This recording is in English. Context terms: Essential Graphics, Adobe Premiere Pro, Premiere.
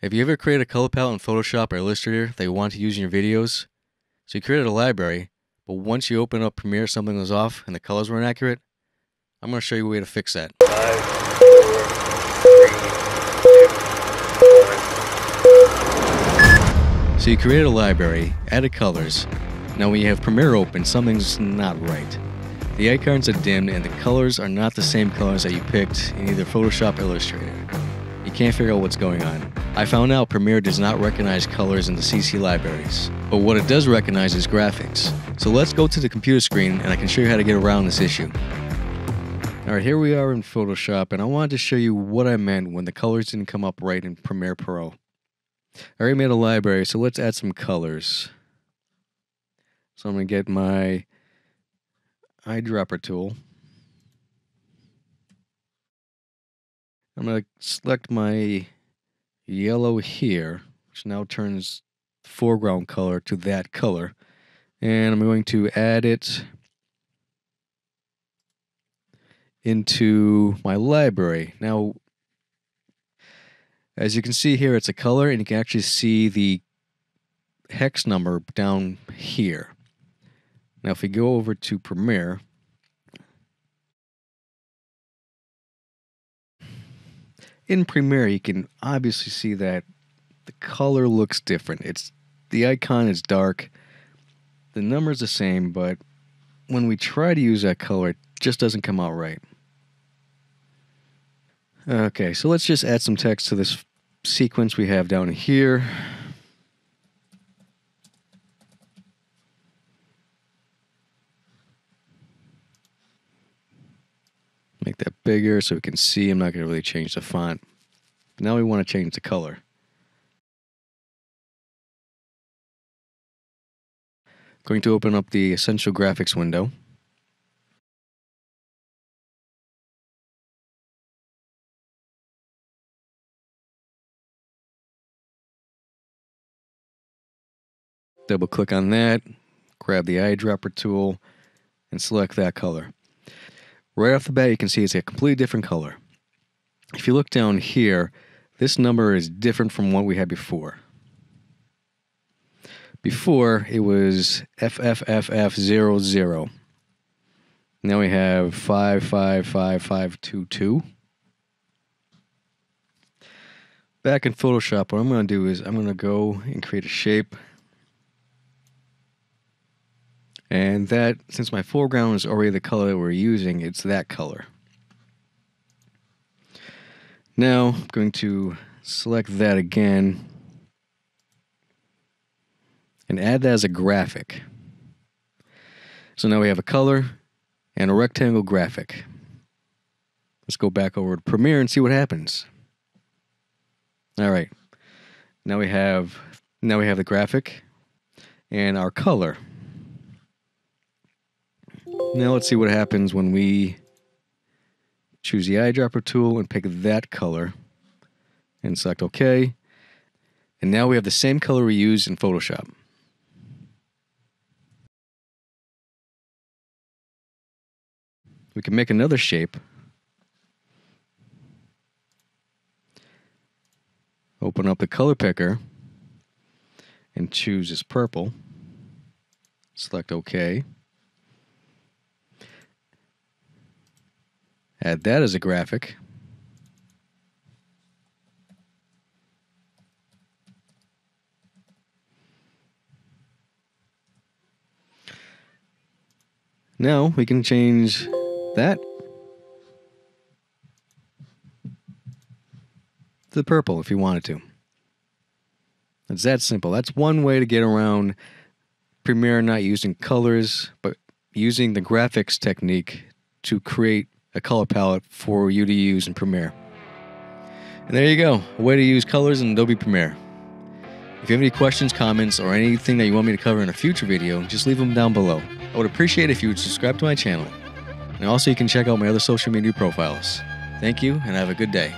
If you ever create a color palette in Photoshop or Illustrator that you want to use in your videos, so you created a library, but once you open up Premiere, something was off and the colors weren't accurate, I'm going to show you a way to fix that. 5, 4, 3, 2, 1. So you created a library, added colors. Now when you have Premiere open, something's not right. The icons are dimmed and the colors are not the same colors that you picked in either Photoshop or Illustrator. You can't figure out what's going on. I found out Premiere does not recognize colors in the CC libraries, but what it does recognize is graphics. So let's go to the computer screen and I can show you how to get around this issue. Alright, here we are in Photoshop and I wanted to show you what I meant when the colors didn't come up right in Premiere Pro. I already made a library, so let's add some colors. So I'm going to get my eyedropper tool. I'm going to select my yellow here, which now turns the foreground color to that color. And I'm going to add it into my library. Now, as you can see here, it's a color, and you can actually see the hex number down here. Now, if we go over to Premiere, in Premiere, you can obviously see that the color looks different. The icon is dark, the number's the same, but when we try to use that color, it just doesn't come out right. Okay, so let's just add some text to this sequence we have down here. Make that bigger so we can see. I'm not going to really change the font. Now we want to change the color. Going to open up the Essential Graphics window. Double click on that, grab the eyedropper tool, and select that color. Right off the bat, you can see it's a completely different color. If you look down here, this number is different from what we had before. Before, it was FFFF00. Now we have 555522. Back in Photoshop, what I'm going to do is I'm going to go and create a shape. And that, since my foreground is already the color that we're using, it's that color. Now, I'm going to select that again and add that as a graphic. So now we have a color and a rectangle graphic. Let's go back over to Premiere and see what happens. All right. Now we have the graphic and our color. Now let's see what happens when we choose the eyedropper tool and pick that color and select OK. And now we have the same color we used in Photoshop. We can make another shape. Open up the color picker and choose this purple. Select OK. Add that as a graphic. Now we can change that to purple if you wanted to. It's that simple. That's one way to get around Premiere not using colors, but using the graphics technique to create a color palette for you to use in Premiere. And there you go, a way to use colors in Adobe Premiere. If you have any questions, comments, or anything that you want me to cover in a future video, just leave them down below. I would appreciate it if you would subscribe to my channel. And also you can check out my other social media profiles. Thank you, and have a good day.